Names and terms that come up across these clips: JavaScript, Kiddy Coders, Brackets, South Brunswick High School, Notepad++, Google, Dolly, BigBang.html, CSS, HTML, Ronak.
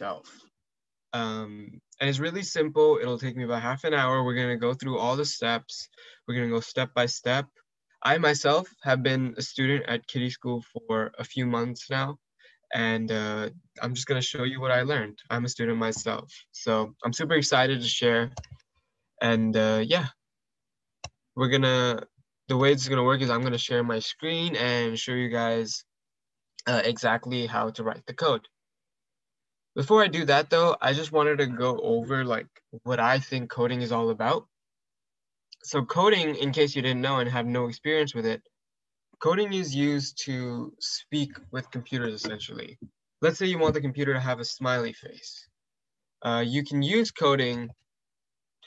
myself. And it's really simple. It'll take me about half an hour. We're going to go through all the steps. We're going to go step by step. I myself have been a student at Kiddy School for a few months now, and I'm just going to show you what I learned. I'm a student myself, so I'm super excited to share. And yeah, we're going to, the way it's going to work is I'm going to share my screen and show you guys exactly how to write the code. Before I do that though, I just wanted to go over like what I think coding is all about. So coding, in case you didn't know and have no experience with it, coding is used to speak with computers essentially. Let's say you want the computer to have a smiley face. You can use coding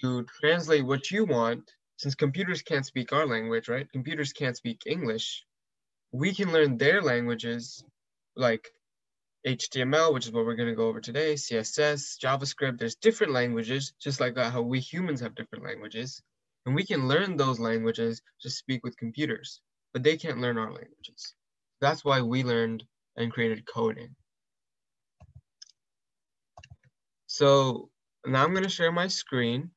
to translate what you want. Since computers can't speak our language, right? Computers can't speak English. We can learn their languages, like HTML, which is what we're going to go over today, CSS, JavaScript. There's different languages, just like how we humans have different languages. And we can learn those languages to speak with computers, but they can't learn our languages. That's why we learned and created coding. So now I'm going to share my screen.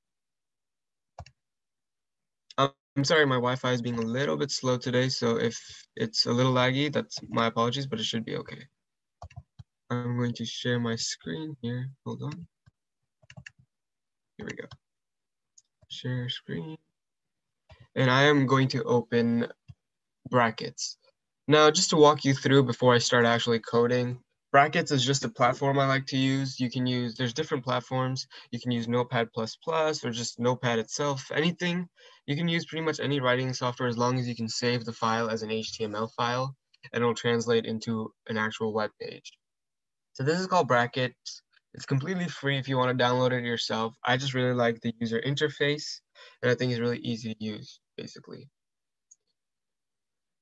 I'm sorry, my Wi-Fi is being a little bit slow today. So if it's a little laggy, that's my apologies, but it should be okay. I'm going to share my screen here. Hold on. Here we go. Share screen. And I am going to open Brackets. Now, just to walk you through before I start actually coding, Brackets is just a platform I like to use. You can use, there's different platforms. You can use Notepad++ or just Notepad itself, anything. You can use pretty much any writing software as long as you can save the file as an HTML file and it'll translate into an actual web page. So this is called Brackets. It's completely free if you want to download it yourself. I just really like the user interface, and I think it's really easy to use, basically.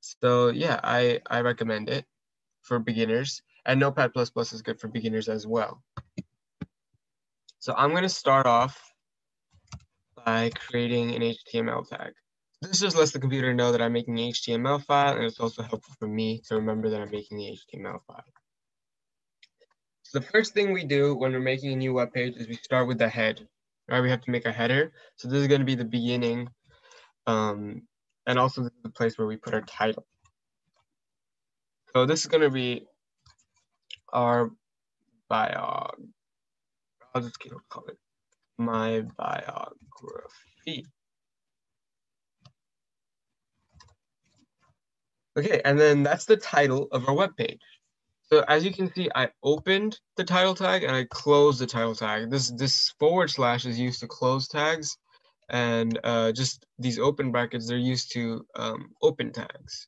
So yeah, I recommend it for beginners, and Notepad++ is good for beginners as well. So I'm going to start off by creating an HTML tag. This just lets the computer know that I'm making an HTML file, and it's also helpful for me to remember that I'm making the HTML file. So the first thing we do when we're making a new web page is we start with the head, right? We have to make a header. So this is going to be the beginning, and also this is the place where we put our title. So this is going to be our bio. I'll just call it my biography. Okay, and then that's the title of our web page. So as you can see, I opened the title tag and I closed the title tag. This / is used to close tags, and just these open brackets, they're used to open tags.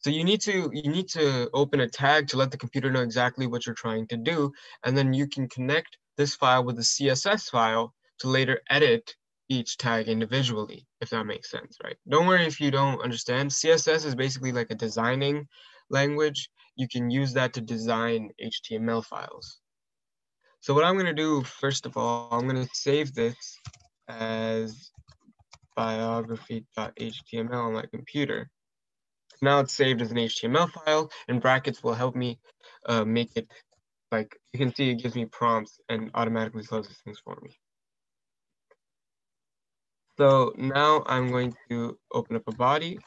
So you need to open a tag to let the computer know exactly what you're trying to do, and then you can connect this file with the CSS file to later edit each tag individually, if that makes sense, right? Don't worry if you don't understand. CSS is basically like a designing language. You can use that to design HTML files. So what I'm going to do, first of all, I'm going to save this as biography.html on my computer. Now it's saved as an HTML file, and Brackets will help me make it, like you can see, it gives me prompts and automatically closes things for me. So now I'm going to open up a body.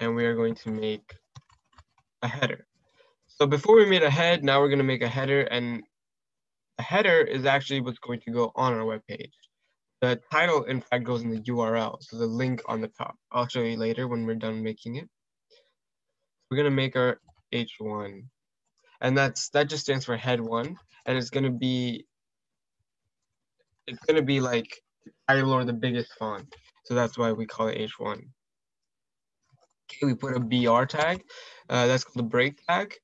And we are going to make a header. So before we made a head, now we're going to make a header, and a header is actually what's going to go on our web page. The title, in fact, goes in the URL, so the link on the top. I'll show you later when we're done making it. We're going to make our H1, and that just stands for head one, and it's going to be like the title or the biggest font, so that's why we call it H1. Okay, we put a BR tag, that's called the break tag,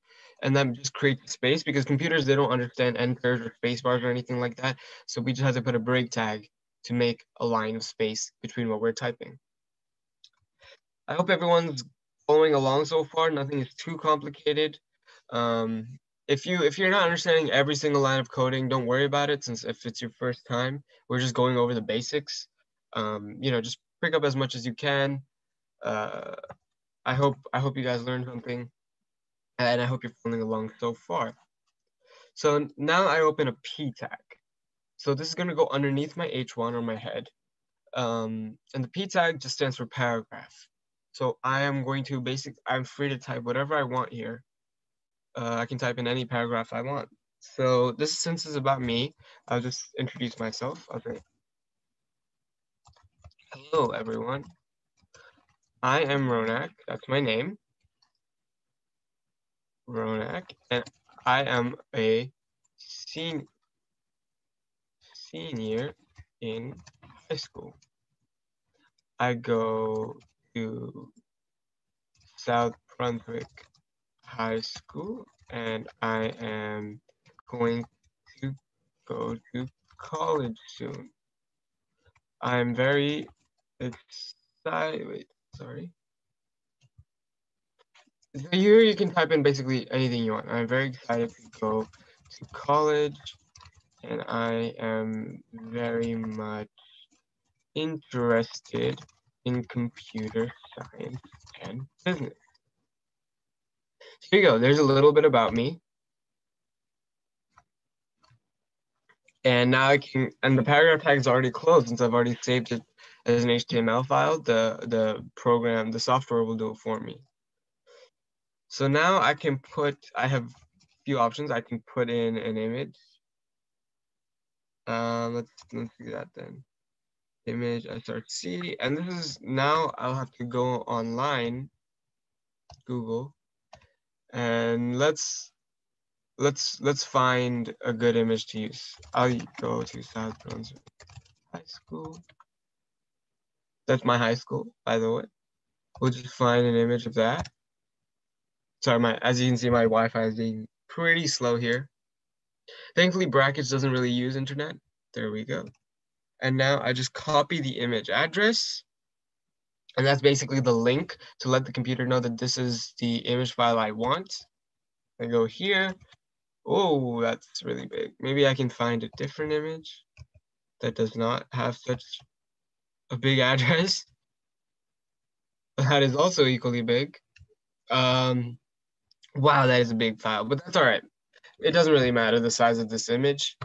and that just creates space because computers, they don't understand enters or space bars or anything like that. So we just have to put a break tag to make a line of space between what we're typing. I hope everyone's following along so far. Nothing is too complicated. If you're not understanding every single line of coding, don't worry about it, since if it's your first time, we're just going over the basics. You know, just pick up as much as you can. I hope you guys learned something, and I hope you're following along so far. So now I open a p tag. So this is going to go underneath my h1 or my head. And the p tag just stands for paragraph. So I am going to basically, I'm free to type whatever I want here. I can type in any paragraph I want. So this, since it's about me, I'll just introduce myself. Okay. Hello, everyone. I am Ronak. That's my name. Ronak. And I am a senior in high school. I go to South Brunswick High School, and I am going to go to college soon. I'm very excited. Wait, sorry. So here you can type in basically anything you want. I'm very excited to go to college, and I am very much interested in computer science and business. Here you go, there's a little bit about me. And now I can, and the paragraph tag is already closed since I've already saved it as an HTML file. The program, the software will do it for me. So now I can put, I have a few options. I can put in an image. Let's do that then. Image src, and this is, now I'll have to go online, Google, and let's find a good image to use. I'll go to South Brunswick High School. That's my high school, by the way. We'll just find an image of that. Sorry, as you can see, my Wi-Fi is being pretty slow here. Thankfully, Brackets doesn't really use internet. There we go. And now I just copy the image address. And that's basically the link to let the computer know that this is the image file I want. I go here. Oh, that's really big. Maybe I can find a different image that does not have such a big address. That is also equally big. Wow, that is a big file, but that's all right. It doesn't really matter the size of this image.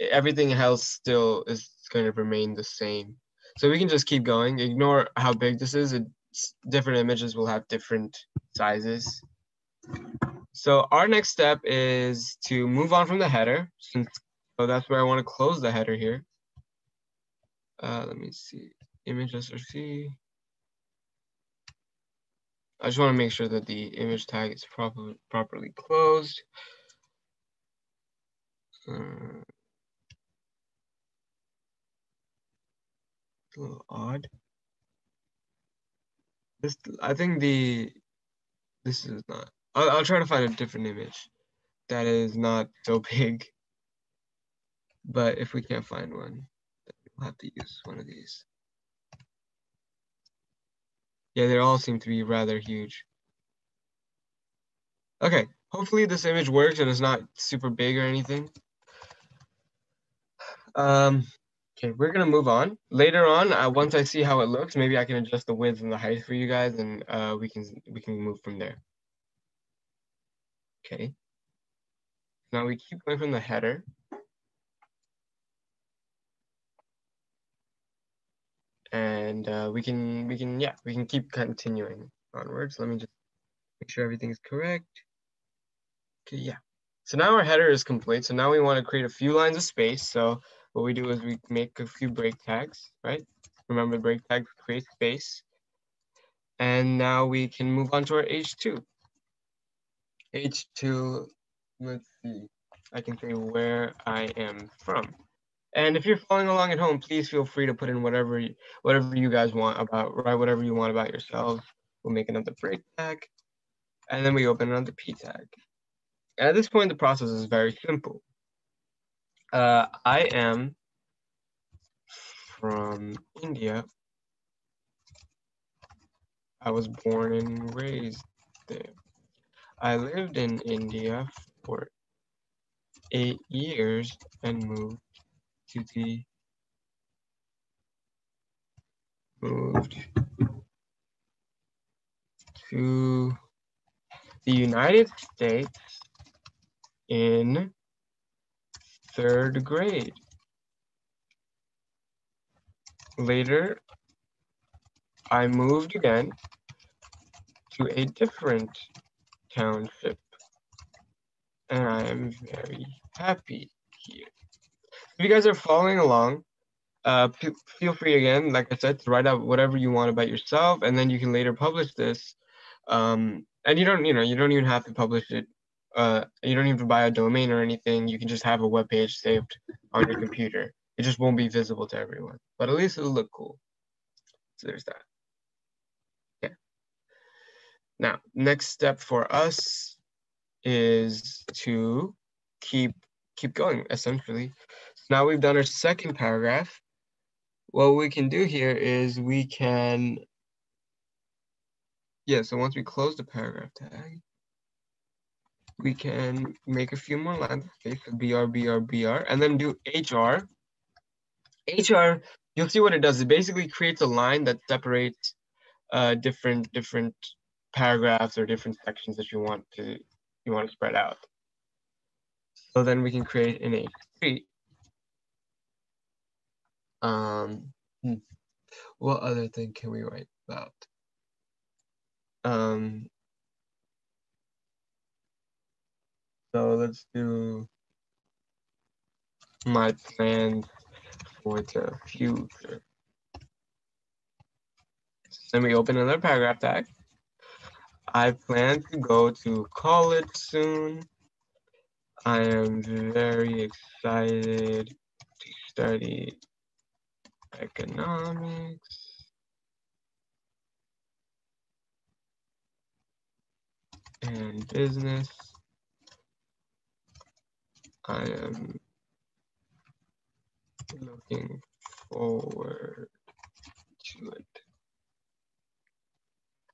Everything else still is going to remain the same. So we can just keep going. Ignore how big this is. Different images will have different sizes. So our next step is to move on from the header. So that's where I want to close the header here. Let me see. Image src. I just want to make sure that the image tag is properly closed. A little odd. This is not. I'll try to find a different image that is not so big. But if we can't find one, we'll have to use one of these. Yeah, they all seem to be rather huge. Okay, hopefully this image works and it's not super big or anything. Okay, we're gonna move on. Later on, once I see how it looks, maybe I can adjust the width and the height for you guys, and we can move from there. Okay. Now we keep going from the header. And we can keep continuing onwards. Let me just make sure everything's correct. Okay, yeah. So now our header is complete. So now we want to create a few lines of space. So what we do is we make a few break tags, right? Remember, break tags create space. And now we can move on to our H2. H2, let's see. I can say where I am from. And if you're following along at home, please feel free to put in whatever you guys want about, write whatever you want about yourself. We'll make another break tag, and then we open another p tag. And at this point, the process is very simple. I am from India. I was born and raised there. I lived in India for 8 years and moved to the United States in third grade. Later, I moved again to a different township, and I am very happy here. If you guys are following along, feel free again, like I said, to write out whatever you want about yourself, and then you can later publish this. And you don't even have to publish it. You don't even buy a domain or anything. You can just have a web page saved on your computer. It just won't be visible to everyone, but at least it'll look cool. So there's that. Okay. Now, next step for us is to keep going, essentially. So now we've done our second paragraph. What we can do here is we can, so once we close the paragraph tag, we can make a few more lines of space, BR, and then do HR. HR, you'll see what it does. It basically creates a line that separates different paragraphs or different sections that you want to spread out. So then we can create an H3. What other thing can we write about? So let's do my plans for the future. Then we open another paragraph tag. I plan to go to college soon. I am very excited to study economics and business. I am looking forward to it.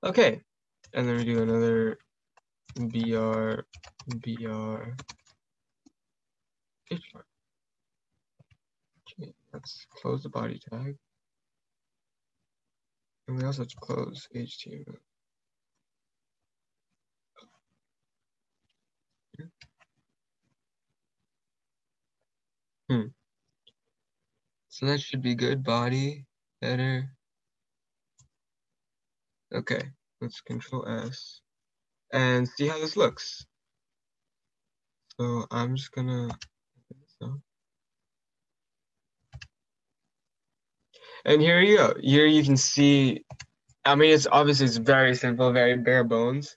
Okay, and then we do another BR. Okay, let's close the body tag. And we also have to close HTML. So that should be good. Body, header. Okay, let's Control S and see how this looks. So I'm just gonna, and here you go. Here you can see, I mean, it's obviously it's very simple, very bare bones.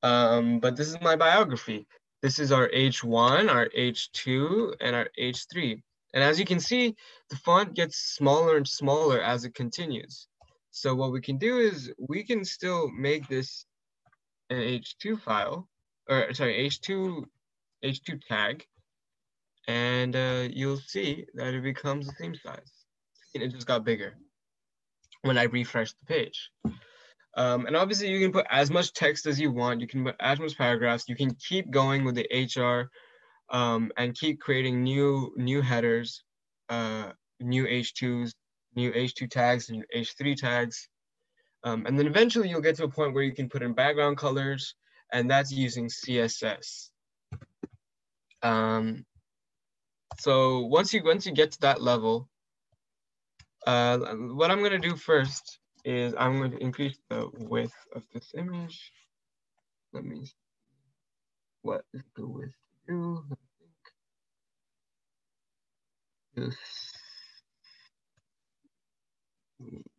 But this is my biography. This is our H1, our H2, and our H3. And as you can see, the font gets smaller and smaller as it continues. So what we can do is we can still make this an H2 file, or sorry, H2 tag, and you'll see that it becomes the same size. And it just got bigger when I refreshed the page. And obviously you can put as much text as you want. You can put as much paragraphs. You can keep going with the HR. And keep creating new headers, new H2s, new H2 tags, and H3 tags. And then eventually you'll get to a point where you can put in background colors, and that's using CSS. So once you get to that level, what I'm gonna do first is I'm going to increase the width of this image. Let me see what is the width.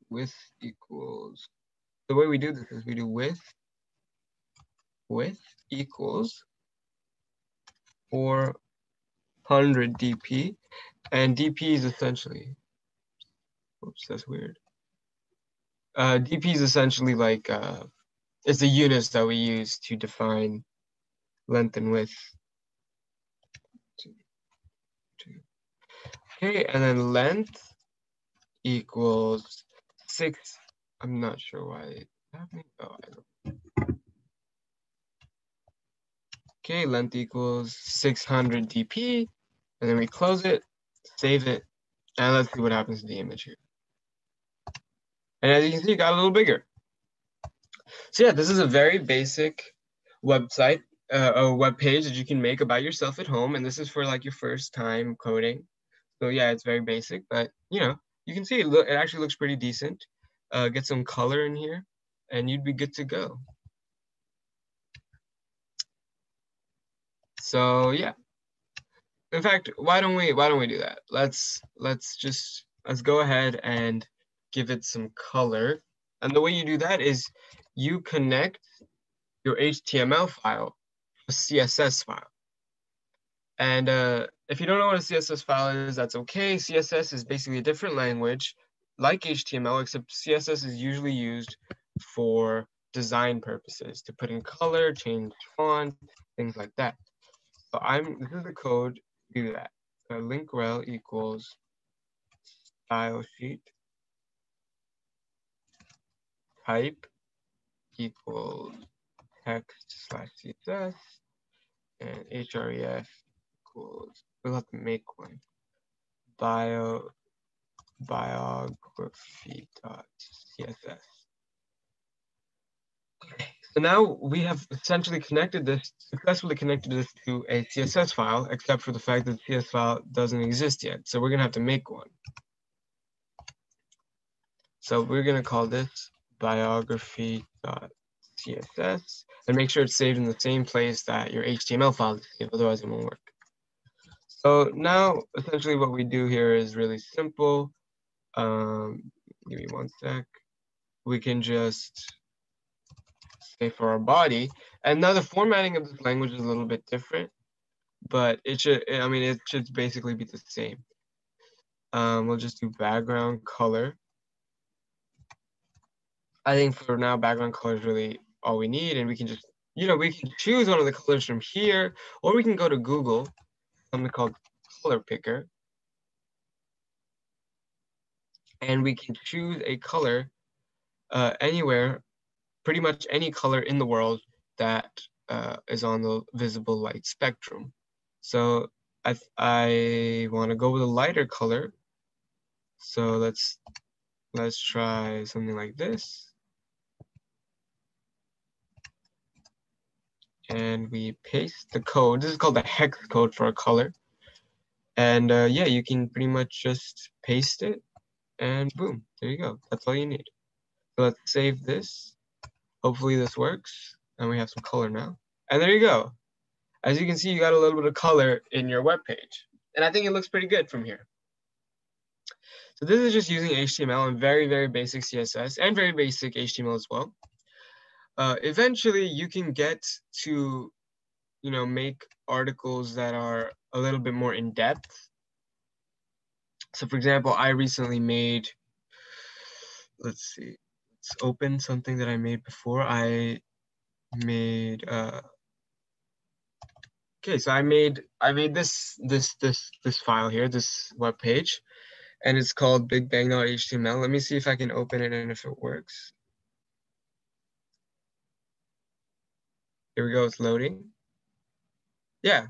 Width equals, the way we do this is we do width equals 400 dp, and dp is essentially, oops, that's weird. Dp is essentially like, it's the units that we use to define length and width. Okay, and then length equals 6. I'm not sure why it's happening. Oh, I don't. Okay, length equals 600 dp, and then we close it, save it, and let's see what happens to the image here. And as you can see, it got a little bigger. So yeah, this is a very basic website or web page that you can make about yourself at home. And this is for like your first time coding. So yeah, it's very basic, but you know, you can see it actually looks pretty decent. Get some color in here and you'd be good to go. So yeah, in fact, why don't we do that? Let's go ahead and give it some color. And the way you do that is you connect your HTML file to a CSS file. And if you don't know what a CSS file is, that's okay. CSS is basically a different language like HTML, except CSS is usually used for design purposes, to put in color, change font, things like that. So this is the code to do that. So link rel equals style sheet type equals text slash CSS and href equals, we'll have to make one, biography.css. So now we have essentially successfully connected this to a CSS file, except for the fact that the CSS file doesn't exist yet. So we're gonna have to make one. So we're gonna call this biography.css and make sure it's saved in the same place that your HTML file is saved, otherwise it won't work. So now essentially what we do here is really simple. Give me one sec. We can just say for our body, and now the formatting of this language is a little bit different, but it should, I mean, it should basically be the same. We'll just do background color. I think for now, background color is really all we need, and we can just, you know, we can choose one of the colors from here, or we can go to Google, something called Color Picker, and we can choose a color anywhere, pretty much any color in the world that is on the visible light spectrum. So I want to go with a lighter color. So let's try something like this. And we paste the code. This is called the hex code for a color. And yeah, you can pretty much just paste it and boom, there you go. That's all you need. So let's save this. Hopefully this works, and we have some color now. And there you go. As you can see, you got a little bit of color in your web page. And I think it looks pretty good from here. So this is just using HTML and very, very basic CSS and very basic HTML as well. Eventually, you can get to, you know, make articles that are a little bit more in depth. So for example, I recently made, let's see, open something that I made before. I made this file here, this web page, and it's called BigBang.html. Let me see if I can open it and if it works. Here we go, it's loading. Yeah,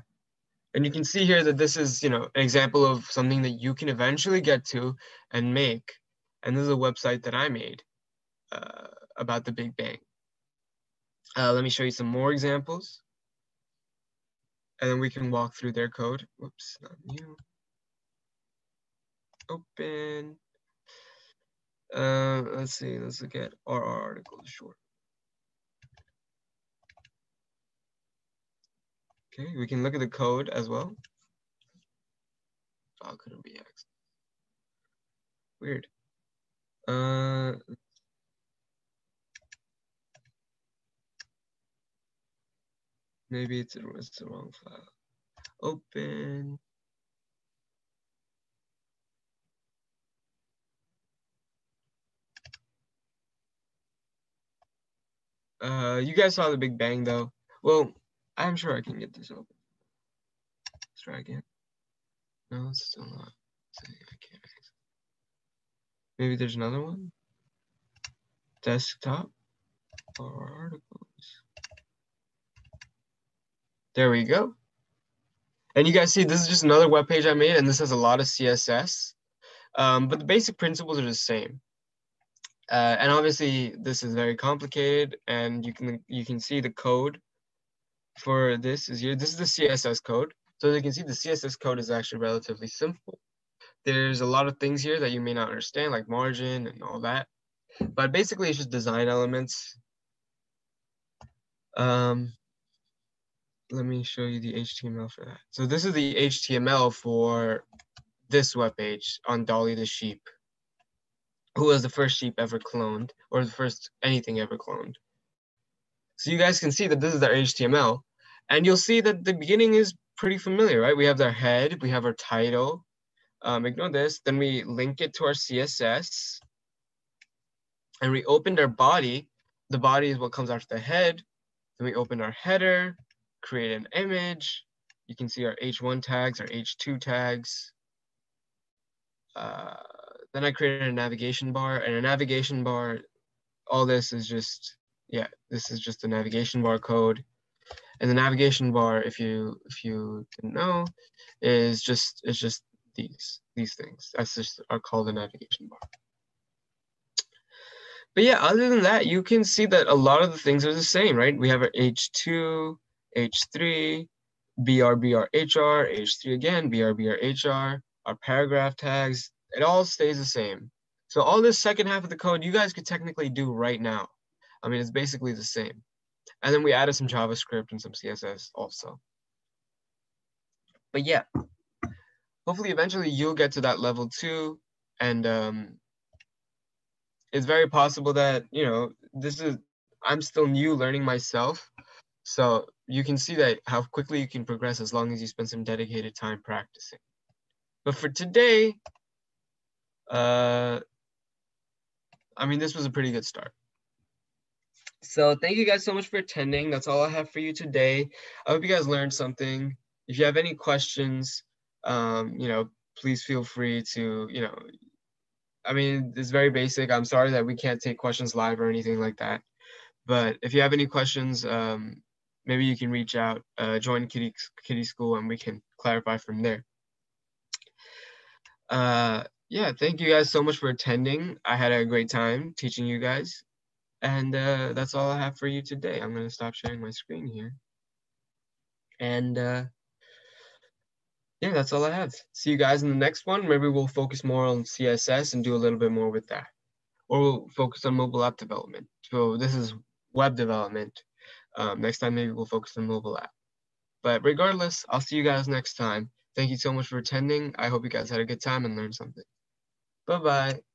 and you can see here that this is, you know, an example of something that you can eventually get to and make. And this is a website that I made about the Big Bang. Let me show you some more examples, and then we can walk through their code. Whoops, not new. Open. Let's see. Let's look at our article short. Okay, we can look at the code as well. Oh, couldn't be accessed. Weird. Maybe it's the wrong file. Open. You guys saw the Big Bang though. Well, I'm sure I can get this open. Let's try again. No, it's still not. I can't. Maybe there's another one. Desktop or articles. There we go. And you guys see, this is just another web page I made, and this has a lot of CSS. But the basic principles are the same. And obviously, this is very complicated, and you can see the code for this is the CSS code. So as you can see, the CSS code is actually relatively simple. There's a lot of things here that you may not understand, like margin and all that. But basically, it's just design elements. Let me show you the HTML for that. So this is the HTML for this webpage on Dolly the sheep, who was the first sheep ever cloned, or the first anything ever cloned. So you guys can see that this is our HTML, and you'll see that the beginning is pretty familiar, right? We have our head, we have our title, ignore this, then we link it to our CSS, and we opened our body. The body is what comes after the head. Then we open our header, create an image. You can see our H1 tags, our H2 tags. Then I created a navigation bar, and a navigation bar, all this is just, yeah, this is just the navigation bar code. And the navigation bar, if you didn't know, is just, it's just these things. That's just are called the navigation bar. But yeah, other than that, you can see that a lot of the things are the same, right? We have our H2, H3, BR, BR, HR, H3 again, BR, BR, HR, our paragraph tags, it all stays the same. So all this second half of the code, you guys could technically do right now. I mean, it's basically the same. And then we added some JavaScript and some CSS also. But yeah, hopefully eventually you'll get to that level too. And it's very possible that, you know, this is, I'm still new learning myself. So you can see that how quickly you can progress as long as you spend some dedicated time practicing. But for today, I mean, this was a pretty good start. So thank you guys so much for attending. That's all I have for you today. I hope you guys learned something. If you have any questions, you know, please feel free to, you know, I mean, it's very basic. I'm sorry that we can't take questions live or anything like that. But if you have any questions, maybe you can reach out, join Kiddy School, and we can clarify from there. Yeah, thank you guys so much for attending. I had a great time teaching you guys. And that's all I have for you today. I'm gonna stop sharing my screen here. And yeah, that's all I have. See you guys in the next one. Maybe we'll focus more on CSS and do a little bit more with that. Or we'll focus on mobile app development. So this is web development. Next time, maybe we'll focus on mobile app. But regardless, I'll see you guys next time. Thank you so much for attending. I hope you guys had a good time and learned something. Bye-bye.